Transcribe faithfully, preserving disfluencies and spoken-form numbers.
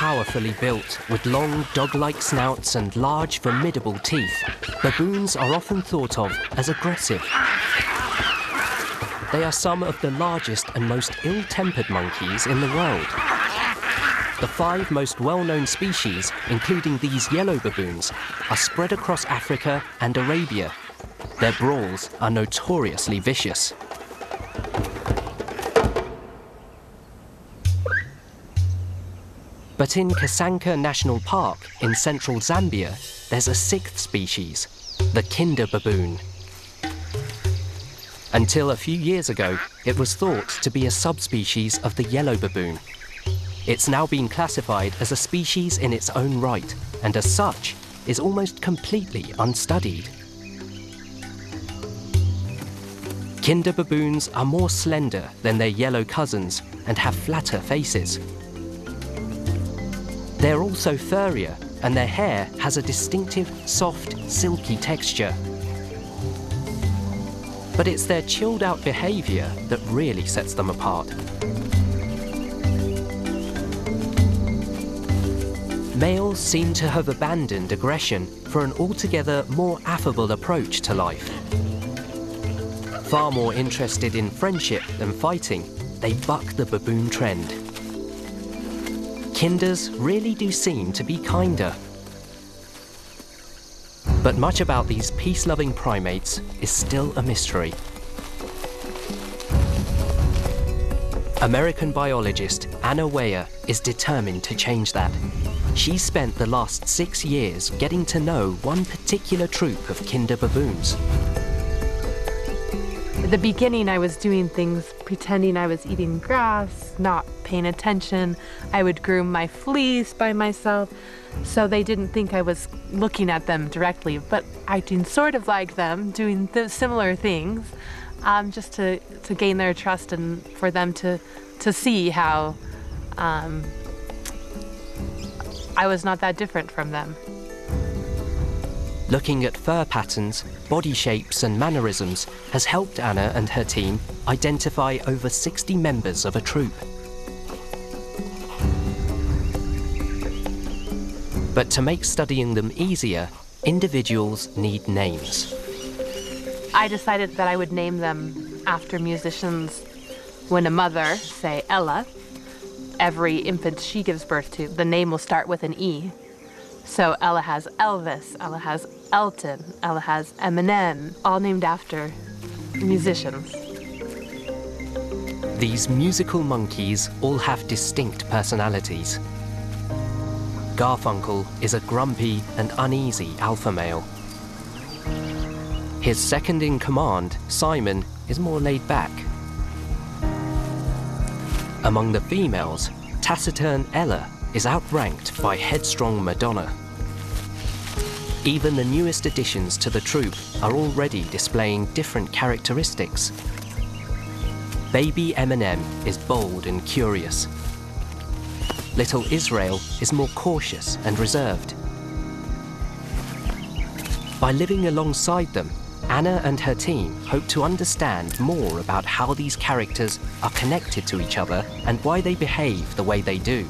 powerfully built, with long dog-like snouts and large, formidable teeth, baboons are often thought of as aggressive. They are some of the largest and most ill-tempered monkeys in the world. The five most well-known species, including these yellow baboons, are spread across Africa and Arabia. Their brawls are notoriously vicious. But in Kasanka National Park, in central Zambia, there's a sixth species, the Kinda baboon. Until a few years ago, it was thought to be a subspecies of the yellow baboon. It's now been classified as a species in its own right, and as such, is almost completely unstudied. Kinda baboons are more slender than their yellow cousins and have flatter faces. They're also furrier, and their hair has a distinctive, soft, silky texture. But it's their chilled-out behaviour that really sets them apart. Males seem to have abandoned aggression for an altogether more affable approach to life. Far more interested in friendship than fighting, they buck the baboon trend. Kindas really do seem to be kinder. But much about these peace-loving primates is still a mystery. American biologist Anna Weyher is determined to change that. She spent the last six years getting to know one particular troop of Kinda baboons. At the beginning, I was doing things, pretending I was eating grass, not paying attention. I would groom my fleas by myself, so they didn't think I was looking at them directly, but acting sort of like them, doing th similar things, um, just to, to gain their trust and for them to, to see how um, I was not that different from them. Looking at fur patterns, body shapes and mannerisms has helped Anna and her team identify over sixty members of a troop. But to make studying them easier, individuals need names. I decided that I would name them after musicians. When a mother, say Ella, every infant she gives birth to, the name will start with an E. So Ella has Elvis, Ella has Elton, Ella has Eminem, all named after musicians. These musical monkeys all have distinct personalities. Garfunkel is a grumpy and uneasy alpha male. His second in command, Simon, is more laid back. Among the females, taciturn Ella is outranked by headstrong Madonna. Even the newest additions to the troupe are already displaying different characteristics. Baby Eminem is bold and curious. Little Israel is more cautious and reserved. By living alongside them, Anna and her team hope to understand more about how these characters are connected to each other and why they behave the way they do.